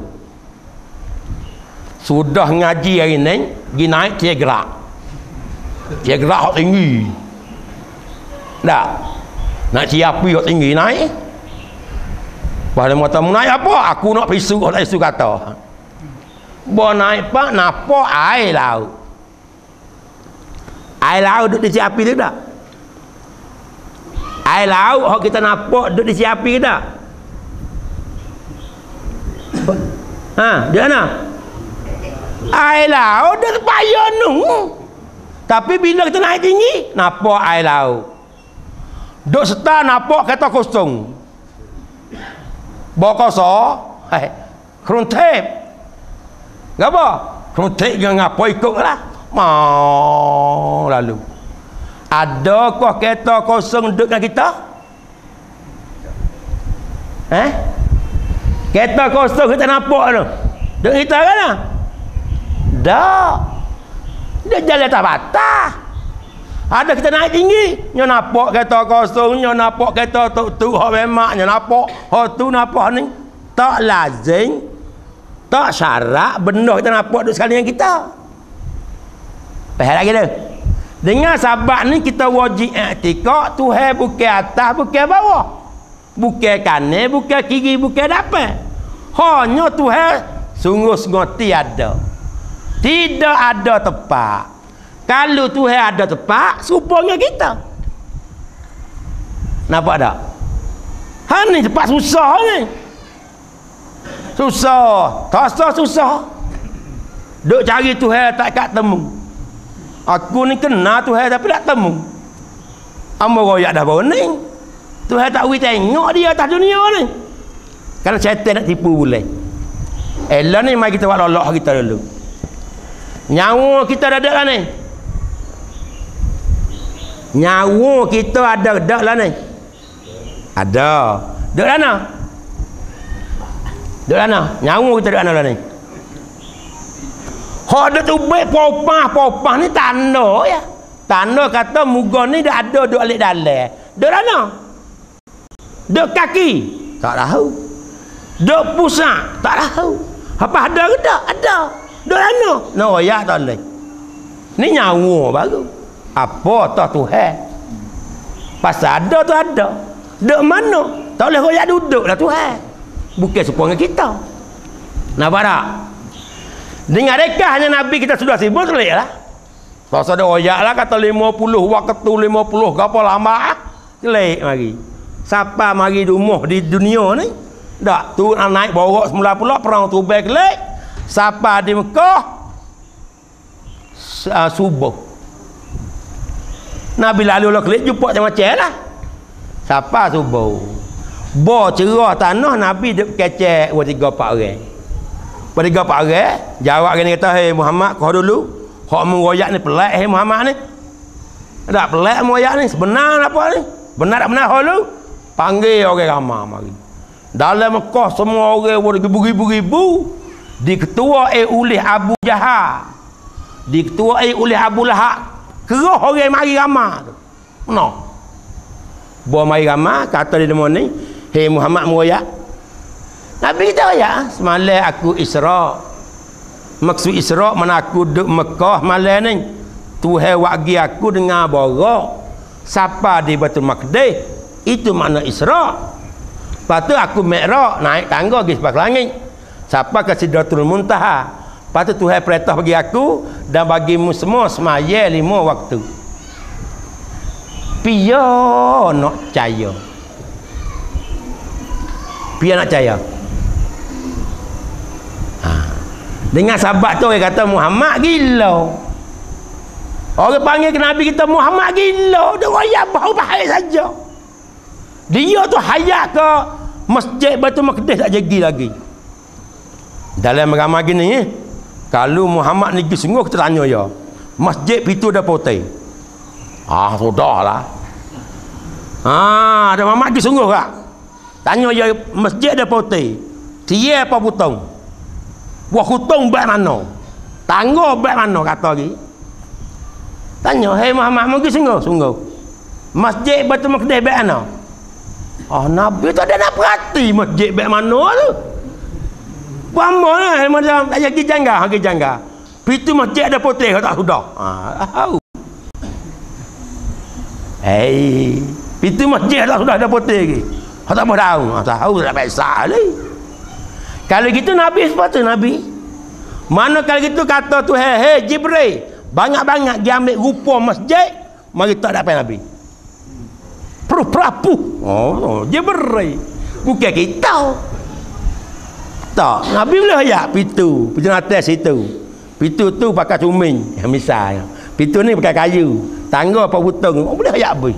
Sudah ngaji hari ni, pergi naik dia gerak. Dia gerak hok tinggi. Tak? Nak siapi hok tinggi naik. Pada mata mu naik apa? Aku nak pisu hok isu kata. Bo naik pak napo air laut. Air laut duduk di siapi ke tak? Air laut hok kita napo duduk di siapi ke tak? Ha, di mana? Air laut dah payah nu. Tapi bila kita naik tinggi, napo air laut. Duduk serta napo kereta kosong. Bo koso, hai, keruntep. Apa? Kontek dengan apa ikutlah. Mau lalu. Adakah kereta kosong duduk dengan kita? Eh? Kereta kosong kita nampak tu. Duduk kita kan? Dak. Dia jalan tak patah. Ada kita naik tinggi, nyo nampak kereta kosong, nyo nampak kereta tuk-tuk hok memak, nyo nampak hok tu nampak ni. Tak lazim. Tak syarat benda kita nampak duduk sekali dengan kita. Faham lagi dah. Dengan sahabat ni kita wajib i'tikad Tuhan bukan atas bukan bawah. Bukan kanan bukan kiri bukan depan. Hanya Tuhan sungguh-sungguh tiada. Tidak ada tempat. Kalau Tuhan ada tempat, serupa dengan kita. Nampak tak? Ha ni tempat susah ni. Susah, terasa susah. Duk cari Tuhan tak kat temu. Aku ni kenal Tuhan tapi tak temu. Ambo royak dah baru ni. Tuhan tak boleh tengok dia atas dunia ni. Kalau syaitan nak tipu boleh. Elah ni mari kita buat lolok kita dulu. Nyawa kita ada dak lah ni. Nyawa kita ada dak lah ni. Ada. Dak mana? Duduk mana? Nyawa kita duduk mana ni? Hak duduk tubik popah-popah ni tanda ya. Tanda kata muga ni dah ada duduk alik dalam. Duduk mana? Duduk kaki? Tak tahu. Duduk pusat? Tak tahu. Apa ada ke tak? Ada. Duduk mana? No ya tak boleh. Ni nyawa baru. Apa tak Tuhan? Pasal ada tu ada. Duduk mana? Tak boleh royak duduklah Tuhan. Bukan supaya kita. Nampak tak? Dengan rekahnya Nabi kita sudah sibuk telik lah. Rasa dia oyak lah kata 50 waktu 50 ke apa lama. Telik mari. Siapa mari rumah di dunia ni dak tu naik borok semula pula perang tu baik-baik. Siapa di Mekah subuh Nabi lalu lah kelik jumpa macam-macam lah. Siapa subuh bo cerah tanah Nabi duk kecek 2-3-4 orang. 2-3-4 orang jawab gini kata, "Hei Muhammad, kau dulu hak mengoyak ni pelik hei Muhammad ni. Dak pelik mengoyak ni, sebenar apa ni? Benar tak benar hak lu?" Panggil orang ramai mari. Dalam Mekah semua orang beribu-ribu diketuai oleh Abu Jahal, diketuai oleh Abu Lahab. Keruh orang mari ramai tu. Noh. Buat mari ramai kata dia demo ni, "Hei Muhammad, meroyak." Nabi kita royak, "Semalam aku Isra." Maksud Isra mana aku duduk Mekah malam ni. Tuhan wagi aku dengan borok. Siapa di Baitul Maqdis, itu makna Isra. Lepas tu aku Mi'raj, naik tangga pergi sebelah langit. Siapa ke Sidratul Muntaha. Lepas tu Tuhan perintah bagi aku dan bagimu semua semaya 5 waktu. Pia nak caya. Pia nak caya. Dengan sahabat tu dia kata Muhammad gila. Orang panggil ke Nabi kita Muhammad gila. Dia royak bahaya saja. Dia tu hayat ke masjid Baitul Maqdis tak jadi lagi. Dalam ramai gini kalau Muhammad ni sungguh kita tanya ya. Masjid itu dah potong. Sudahlah. Ada Muhammad pergi sungguh tak? Tanya dia masjid dia putih. Dia apa potong? Buah hutung baik mana? Tangga baik mana kata dia? Tanya, "Hei Muhammad, mungkin sungguh?" "Sungguh." "Masjid Baitul Maqdis baik mana?" Nabi tak ada nak perhati masjid baik mana tu. Pamon lah, macam tak jadi janggal, hang janggal. Pitu masjid dia putih tak sudah. Itu masjid dah sudah ada putih lagi. Hak tak apa tahu. Tahu tak besar lagi. Kalau gitu Nabi sepatutnya Nabi. Mana kalau gitu kata tu, "Hei Jibril, banyak-banyak dia ambil rupa masjid, mari tak dapat Nabi." Peruh perapu. Jibril. Bukan kita. Tak, Nabi boleh ayak pitu, pitu atas situ. Pitu tu pakai cuming, misalnya. Pitu ni pakai kayu. Tangga apa butong boleh ayak boy.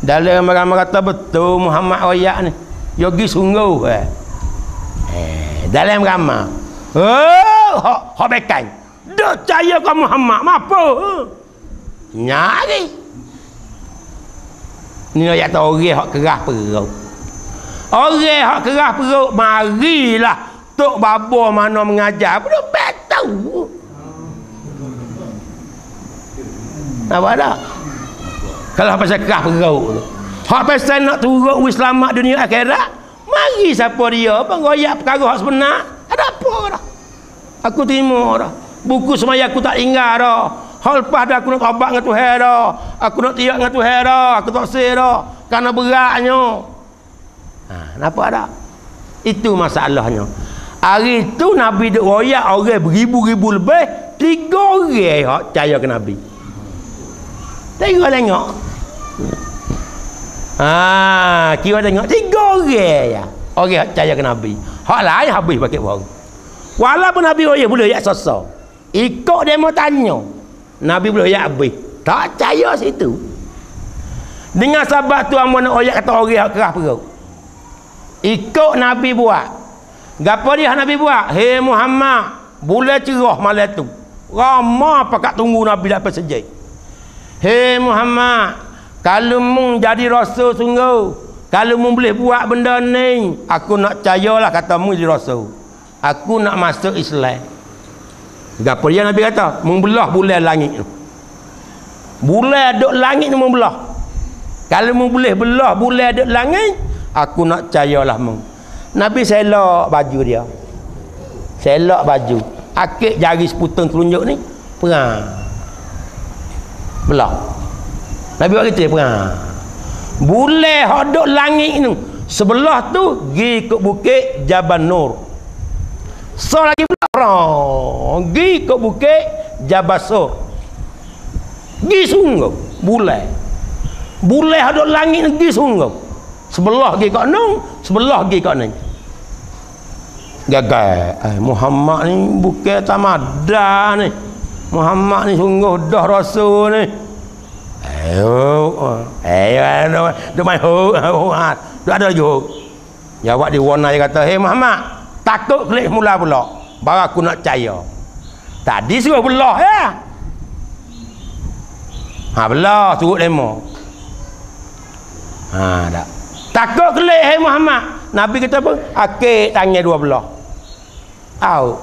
Dalam ramai kata betul Muhammad ayak ni. Yogi sungguh dalam ramai. Hok bekan. Dok caya kau Muhammad apa? Nyari. Ni ayak tau orang hok kerah perut. Orang hok kerah perut marilah tok babo mana mengajar. Betul betul. Nampak tak? Kalau pasal kerah perut tu hak pasal nak turut wis selamat dunia akhirat, mari siapa dia pengoyak perkara hak sebenar. Ada apa dah? Aku terima dah. Buku semaya aku tak ingat dah. Hal lepas dah aku nak taubat dengan Tuhan dah. Aku nak tiak dengan Tuhan dah. Aku tak sel dah kerana beratnya. Nampak tak? Itu masalahnya. Hari tu Nabi duk royak orang beribu-ribu lebih. 3 orang hak percaya ke Nabi. Tengok-tengok. Kira tengok 3 orang ya. Orang yang percaya ke Nabi. Hak lain habis pakai orang. Walaupun Nabi royak boleh royak sosok. Ikut dia mau tanya. Nabi boleh royak habis. Tak percaya situ. Dengan sahabat tu ambo nak royak kata orang yang kerah perut. Ikut Nabi buat. Gapo dia Nabi buat? "Hei Muhammad, bulan cerah malam tu." Ramai pakat tunggu Nabi dapat sejak. "Hei Muhammad, kalau mung jadi rasul sungguh, kalau mung boleh buat benda ni, aku nak percayalah kata mung jadi rasul. Aku nak masuk Islam." Gapo dia Nabi kata, "Mung belah bulan langit tu. Bulan duk langit tu mung belah. Kalau mung boleh belah bulan duk langit, aku nak percayalah mung." Nabi selok baju dia. Selok baju. Akik jari seputung telunjuk ni, perang. Belah. Nabi buat kita perang. Bulan hok duk langit tu. Sebelah tu gi ke bukit Jabal Nur. So lagi perang. Gi ke bukit Jabal Sur. Gi sungguh bulan. Bulan hok duk langit gi sungguh. Sebelah pergi kat nang, sebelah pergi kat nang. Gagal. Muhammad ni bukan tamadah ni. Muhammad ni sungguh dah rasul ni. Ayo. Dia main huat. Dia ada lagi huat. Jawab dia warna dia kata, "Hei Muhammad, takut klik mula pula. Baru aku nak percaya. Tadi suruh belah ya." Ha belah turut lemo. Ha dak. Takut klik hai Muhammad. Nabi kata apa? Akik tangan dua belah. Au.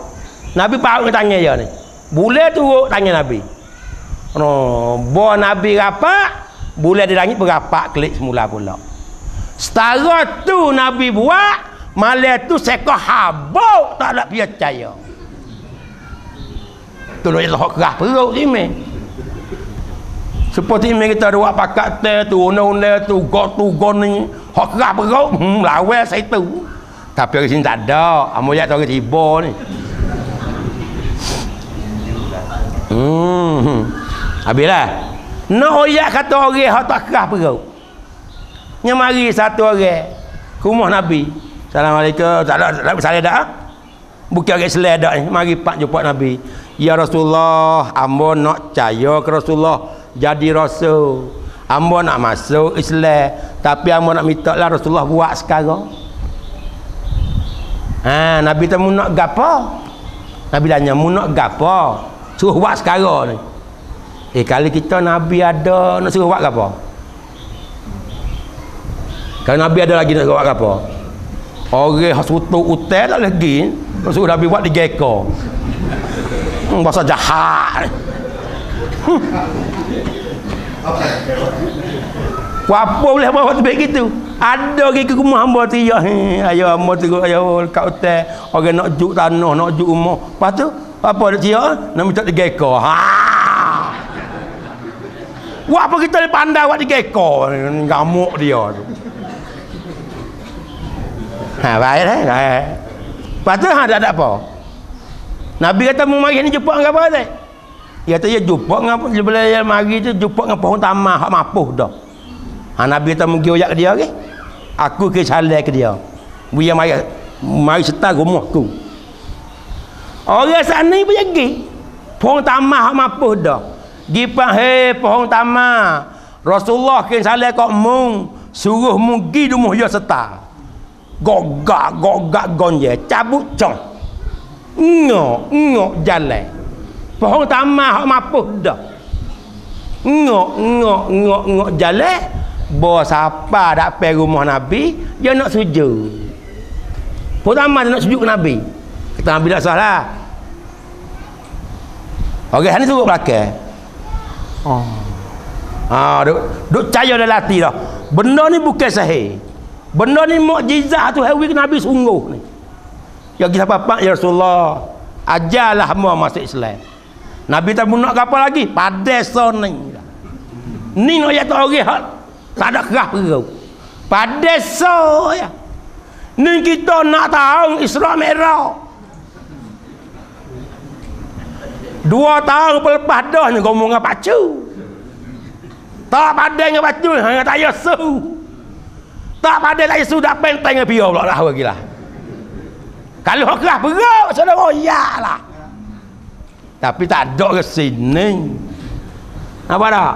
Nabi paut dengan tangan dia ni. Boleh turut tangan Nabi. Oh, bo Nabi rapat, boleh dia langit berapak klik semula pula. Setara tu Nabi buat, malah tu sekoh habuk tak nak percaya. Tu dia hok kerah perut ni meh. Seperti ini kita ada buat pakat tu, undang-undang tu, got ni hak kerap berok, lawan saya tu. Tapi orang sini tak ada, amoyak tu orang tiba ni. Habislah. Nak oyak kata orang hak tak kerap berok. Yang mari satu orang rumah Nabi. Assalamualaikum, tak ada salah dah. Bukan orang Islam dak ni, mari pak jumpa Nabi. Ya Rasulullah, ambo nak percaya ke Rasulullah jadi rasul. Ambo nak masuk Islam, tapi ambo nak minta lah Rasulullah buat sekarang. Ha, Nabi temu nak gapo? Nabi tanya, "Mu nak gapo? Suruh buat sekarang ni." Kali kita Nabi ada nak suruh buat gapo? Kalau Nabi ada lagi nak suruh buat gapo? Orang hasutu utai tak lagi, suruh Nabi buat tiga ekor. Bahasa jahat. Apa boleh buat tu baik gitu. Ada ke rumah hamba teriak, "Ayo hamba teruk, ayo kat hotel, orang nak juk tanah, nak juk rumah." Lepas tu apa dia teriak, nak minta tiga ekor. Ha. Buat apa kita ni pandai buat tiga ekor, ngamuk dia tu. Ha baik dah. Lepas tu ha tak ada apa. Nabi kata mu mari ni jumpa dengan apa ni? Dia kata dia jumpa dengan dia mari tu jumpa dengan pohon tamah hak mapuh dah. Ha Nabi kata mu giyak dia ke? Aku ke salai ke dia. Dia mari serta rumah aku. Orang sana ni pergi. Pohon tamah hak mapuh dah. Gi pang hei pohon tamah. Rasulullah ke salai kok mu suruh mu gi rumah dia serta. Gogak gonje cabut cong. Ngok jalan pohon tamah hak mapuh dah. Ngok jalan bo siapa dak pergi rumah Nabi dia nak sujud. Pohon tamah dia nak sujud ke Nabi. Kata Nabi tak salah. Okey, hang suruh belakang. Oh. Ah, duk caya dah lati dah. Benda ni bukan sahih. Benda ni mukjizat tu hawi Nabi sungguh ni. Ya kita apa ya Rasulullah, ajarlah hamba masuk Islam. Nabi tak nak apa lagi? Padas ni. Ni nak ayat orang hak tak ada kerah perut. Padas ya. Ni kita nak tahu Isra Mikraj. 2 tahun lepas dah ni ngomong dengan pacu. Tak padas dengan pacu, hang tak yesu. Tak padas tak yesu dak penteng dengan dia pula dah lagi lah. Kalau hak kerah perut saudara royaklah. Tapi tak ada ke sini. Apa dak?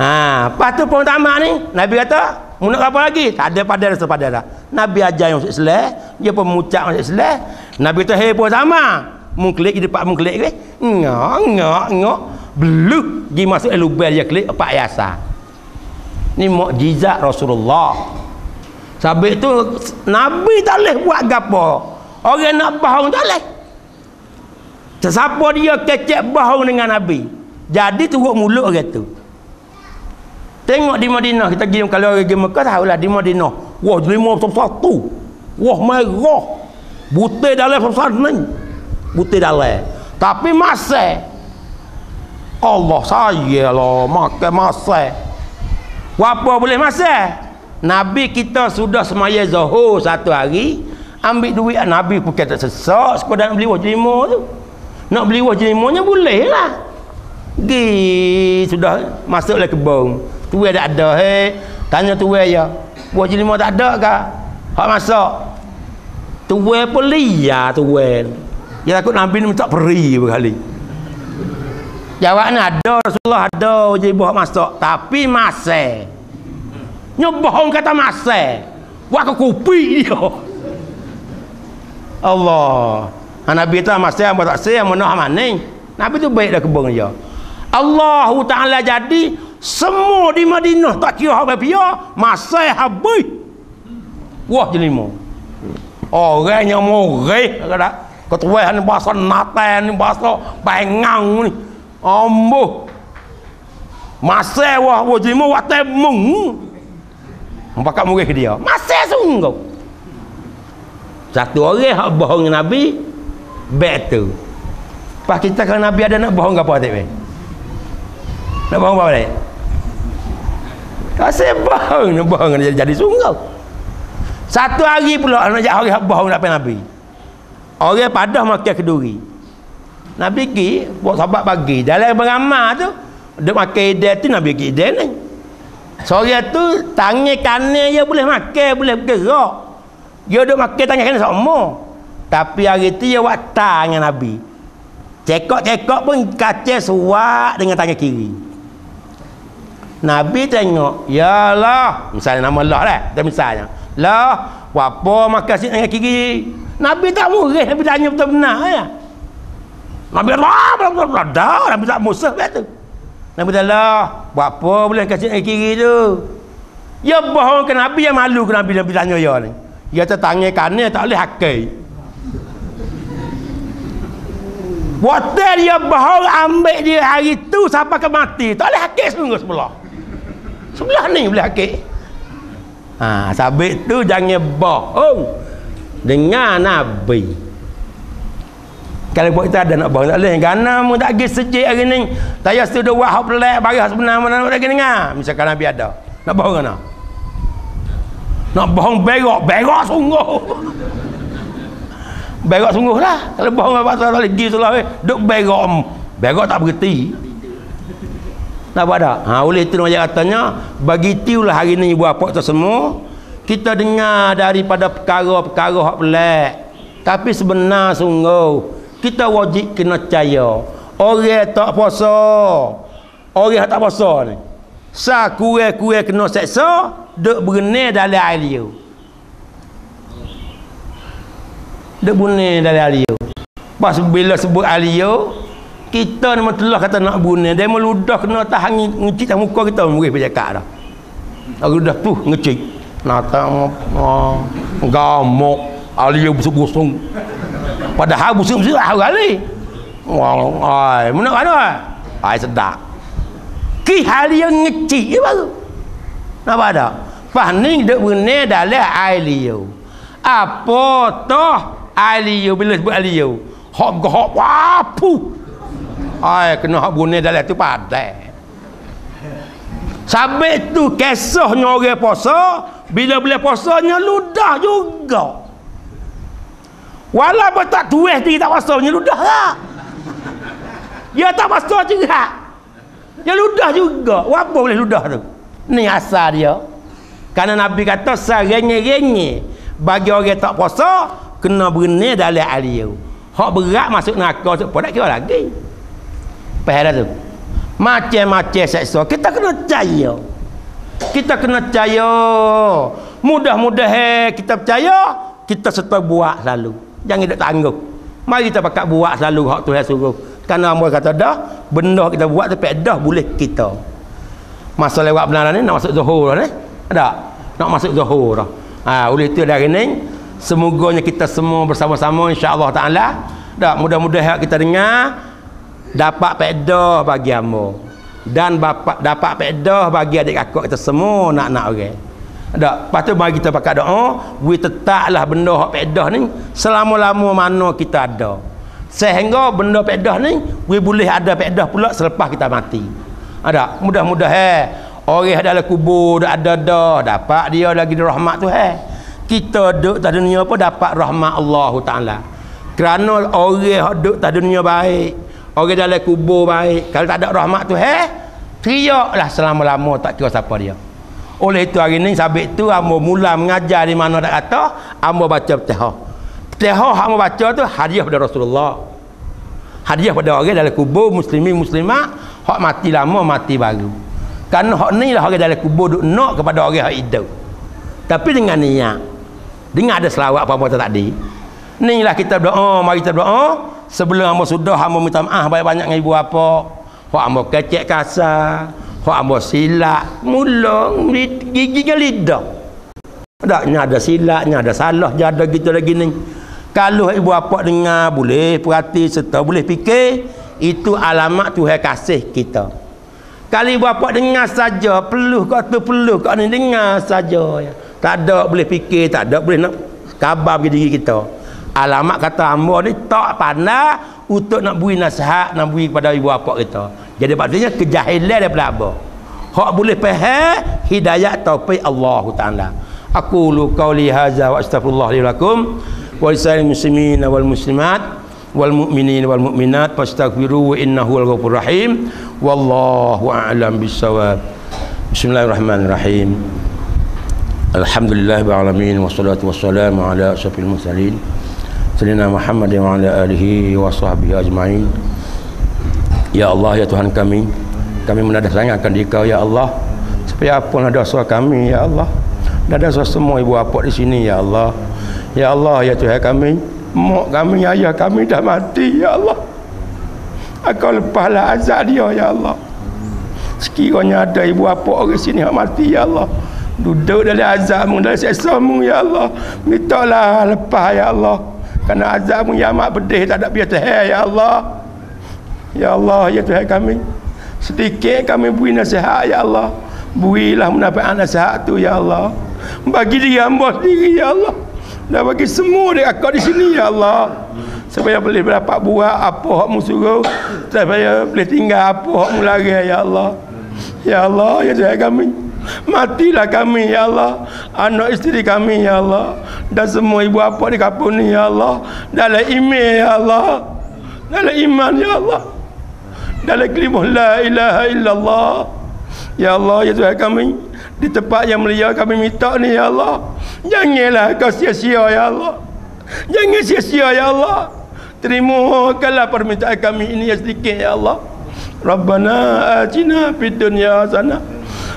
Ha, lepas tu pohon tamak ni Nabi kata, "Mu nak apa lagi? Tak ada pada dah." Nabi ajar yang masuk Islam, dia pun mengucap masuk Islam. Nabi kata, "Hei pohon tamak, mu klik di depan mu klik ke? Ngok. Beluk gi masuk lubang dia klik pak yasa." Ni mukjizat Rasulullah. Sebab tu Nabi tak boleh buat gapo. Orang nak bohong tak boleh. Sesiapa dia kecek bohong dengan Nabi. Jadi turut mulut orang tu. Tengok di Madinah, kita pergi kalau orang pergi Mekah tahulah di Madinah. Wah, jelma satu. Wah, merah. Butir dalam satu ni. Butir dalam. Tapi masai. Allah saya lah makan masai. Apa boleh masai? Nabi kita sudah semaya zuhur 1 hari, ambil duit Nabi bukan tak sesak sekadar nak beli wah jelima tu. Nak beli wah jelimanya boleh lah. Gi sudah masuklah kebun. Tu ada hei Tanya tuan je, buah jelima tak ada ke? Hak masak. Tuan pun liar tuan. Dia takut Nabi ni minta peri berkali. Jawabnya ada, Rasulullah ada jadi buah masak. Tapi masai. Nyo bohong kata masai. Wak kupi dia. Allah. Nabi tu masai apa tak saya menah mana? Nabi tu baik dah kebong je. Allah Taala jadi semua di Madinah tak kira apa pia masai habis. Wah jelima. Orang yang moreh kada. Ketuahan bahasa Naten, bahasa Pengang ni. Ambo. Masai wah jelima wak temung. Bakat moreh dia. Masai sungguh. Satu orang hak bohong Nabi betul. Pas kita kalau Nabi ada nak bohong apa tak? Nak bohong apa tak? Kasih bohong, nak bohong jadi sungguh. Satu hari pula nak jadi hari bohong nak Nabi. Orang Padah makan keduri. Nabi pergi buat sahabat pagi. Dalam beramah tu dia makan idai tu Nabi pergi idai ni. Sore tu tangan kanan dia boleh makan, boleh bergerak. Dia duk makan tangan kanan sama. Tapi hari tu dia buat tangan Nabi. Cekok-cekok pun kaca suak dengan tangan kiri. Nabi tengok, ya Allah, misalnya nama Allah lah, dan misalnya, lah, apa makan si tangan kiri? Nabi tak murih, Nabi tanya betul-benar ya. Nabi Allah, dah, Nabi tak musah betul. Nabi Allah, apa boleh kasi tangan kiri tu? Ya bohong ke Nabi, ya malu ke Nabi, Nabi tanya ya ni. Ya tangan kanan tak boleh hakai. Water dia bohong ambil dia hari tu sampai ke mati. Tak boleh hakik sebelah. Sebelah ni boleh hakik. Ha, sabit tu jangan bohong. Dengar Nabi. Kalau buat kita ada nak bohong tak boleh. Kerana mu tak pergi sejik hari ni. Saya sudah buat hak pelik barang sebenarnya mana nak dengar. Misalkan Nabi ada. Nak bohong mana? Nak bohong berok. Berok sungguh. Berok sungguh lah. Kalau bohong apa-apa tak boleh pergi seolah duk berok. Berok tak berhenti. Nak buat tak? Ha, oleh itu dia katanya, bagi tiulah hari ni ibu apa kita semua, kita dengar daripada perkara-perkara hak pelik. Tapi sebenar sungguh. Kita wajib kena percaya. Orang tak puasa. Orang tak puasa ni. Sa kurang-kurang kena seksa, duk berenang dalam air dia. Dia bunuh dari alio. Pas bila sebut alio, kita ni telah kata nak bunuh. Dia meludah kena tahan ngecik tak muka kita. Mereka bercakap dah. Aku dah tu ngecik. Nata gamuk. Alio busung-busung. Padahal busung-busung lah kali. Ay, mana kan? Ay, sedap. Ki alio ngecik je baru. Nampak tak? Pas ni dia bunuh dari alio. Apa toh? Aliyu bila sebut aliyu hok gohok wapu ai kena hok bunyi dalam tu padai sabit tu kisahnya orang puasa bila boleh puasanya ludah juga walaupun tak tuih dia tak puasanya ludah tak dia tak puasa juga dia ludah juga apa boleh ludah tu ni asal dia kerana Nabi kata sarengnya-rengnya bagi orang tak puasa kena berenang dalam air. Hak berat masuk neraka tu tak kira lagi. Faham tu? Macam-macam seksa kita kena percaya. Kita kena percaya. Mudah-mudahan kita percaya, kita serta buat selalu. Jangan duk tangguh. Mari kita pakat buat selalu hak Tuhan suruh. Kerana orang kata dah, benda kita buat tu dah boleh kita. Masa lewat benar ni nak masuk Zuhur dah ni. Ada? Nak masuk Zuhur dah. Ha, oleh itu dari ni semoganya kita semua bersama-sama insya-Allah taala. Dak mudah-mudahan kita dengar dapat faedah bagi ambo dan bapa dapat faedah bagi adik kakak kita semua nak-nak orang. Dak pastu mari kita pakai doa, we tetaklah benda hak faedah ni selama-lama mana kita ada. Sehingga benda faedah ni we boleh ada faedah pula selepas kita mati. Ada mudah-mudahan orang dalam kubur dak ada dapat dia lagi rahmat Tuhan. Kita duduk atas dunia pun dapat rahmat Allah Ta'ala. Kerana orang yang duduk atas dunia baik. Orang dalam kubur baik. Kalau tak ada rahmat Tuhan, teriaklah selama-lama tak kira siapa dia. Oleh itu hari ni sabit tu ambo mula mengajar di mana tak kata, ambo baca petihah. Petihah ambo baca tu hadiah pada Rasulullah. Hadiah pada orang dalam kubur muslimin muslimat hak mati lama mati baru. Kan hak ni lah orang dalam kubur duk nak kepada orang hak hidup. Tapi dengan niat. Dengan ada selawat apa-apa tadi. Inilah kita berdoa, mari kita berdoa sebelum hamba sudah hamba minta maaf banyak-banyak dengan ibu apa. Hak hamba kecek kasar, hak hamba silap, mulung gigi dengan lidah. Taknya ada silapnya, ada salah, ada gitu lagi ni. Kalau ibu bapa dengar boleh perhati serta boleh fikir, itu alamat Tuhan kasih kita. Kalau ibu bapa dengar saja, peluh kau tu peluh kau ni dengar saja. Tak ada boleh fikir, tak ada boleh nak khabar bagi diri kita. Alamat kata hamba ni tak pandai untuk nak beri nasihat, nak beri kepada ibu bapa kita. Jadi maksudnya kejahilan daripada hamba. Hak boleh faham hidayat taufik Allah Taala. Aku lu qauli hadza wa astaghfirullah li lakum. Walisa'il muslimin wal muslimat wal mu'minin wal mu'minat fastaghfiru innahu al ghafurur rahim wallahu a'lam bissawab. Bismillahirrahmanirrahim. Alhamdulillahil alamin wassalatu wassalamu ala asyrafil mursalin sayyidina Muhammad wa ala alihi wa sahbihi ajmain. Ya Allah ya Tuhan kami, kami menadah sangatkan diri kau ya Allah, supaya ampun dosa kami ya Allah, dan dosa semua ibu bapa di sini ya Allah. Ya Allah, ya Tuhan kami, mak kami, ayah kami dah mati, ya Allah. Engkau lepaslah azab dia, ya Allah. Sekiranya ada ibu bapa orang sini yang mati, ya Allah. Duduk dari azabmu, dari seksamu, ya Allah. Mintalah lepas, ya Allah. Kerana azabmu yang amat pedih, tak ada biasa, ya Allah. Ya Allah, ya Tuhan kami. Sedikit kami beri nasihat, ya Allah. Berilah munafian nasihat tu, ya Allah. Bagi dia hamba sendiri, ya Allah. Dan bagi semua dia akak di sini ya Allah, supaya boleh dapat buat apa hakmu suruh, supaya boleh tinggal apa hakmu larang ya Allah. Ya Allah ya Tuhan kami, matilah kami ya Allah, anak isteri kami ya Allah, dan semua ibu bapa di kampung ni ya Allah, dalam iman ya Allah, dalam iman ya Allah, dalam kalimah la ilaha illallah. Ya Allah ya Tuhan kami, di tempat yang mulia kami minta ni ya Allah, janganlah kau sia-sia ya Allah, jangan sia-sia ya Allah, terimakanlah permintaan kami ini yang sedikit ya Allah. Rabbana atina fid dunya hasanah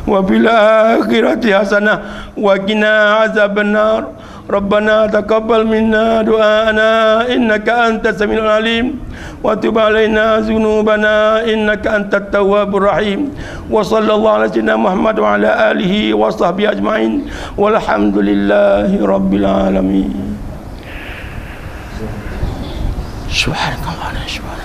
wa fil akhirati hasanah wa qina azabannar. Rabbana taqabbal minna du'ana innaka antas samiul alim wa tub alaina dzunubana innaka antat tawwabur rahim wa sallallahu ala Muhammad wa ala alihi wa sahbihi ajmain walhamdulillahi rabbil alamin. Subhanallah.